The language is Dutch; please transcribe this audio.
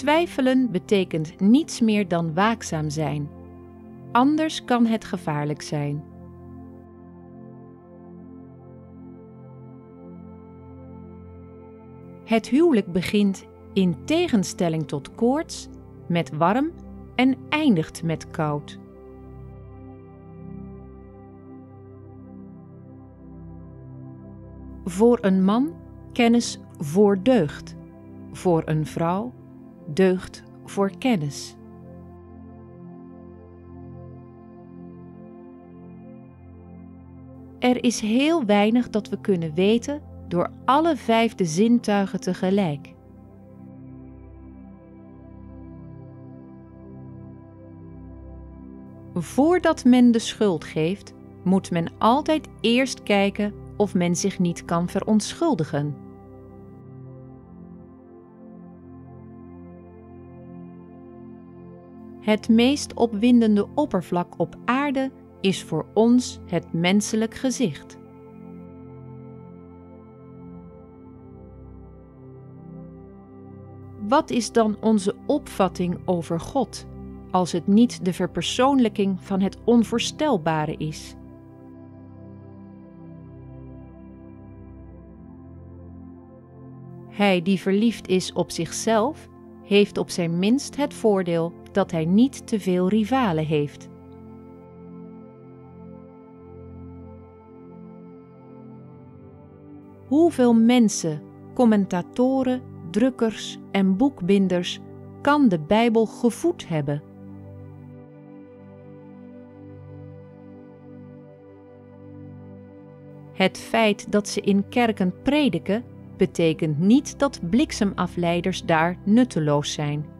Twijfelen betekent niets meer dan waakzaam zijn. Anders kan het gevaarlijk zijn. Het huwelijk begint, in tegenstelling tot koorts, met warm en eindigt met koud. Voor een man kennis voor deugd, voor een vrouw deugd voor kennis. Er is heel weinig dat we kunnen weten door alle 5 de zintuigen tegelijk. Voordat men de schuld geeft, moet men altijd eerst kijken of men zich niet kan verontschuldigen. Het meest opwindende oppervlak op aarde is voor ons het menselijk gezicht. Wat is dan onze opvatting over God, als het niet de verpersoonlijking van het onvoorstelbare is? Hij die verliefd is op zichzelf, heeft op zijn minst het voordeel dat hij niet te veel rivalen heeft. Hoeveel mensen, commentatoren, drukkers en boekbinders kan de Bijbel gevoed hebben? Het feit dat ze in kerken prediken, betekent niet dat bliksemafleiders daar nutteloos zijn.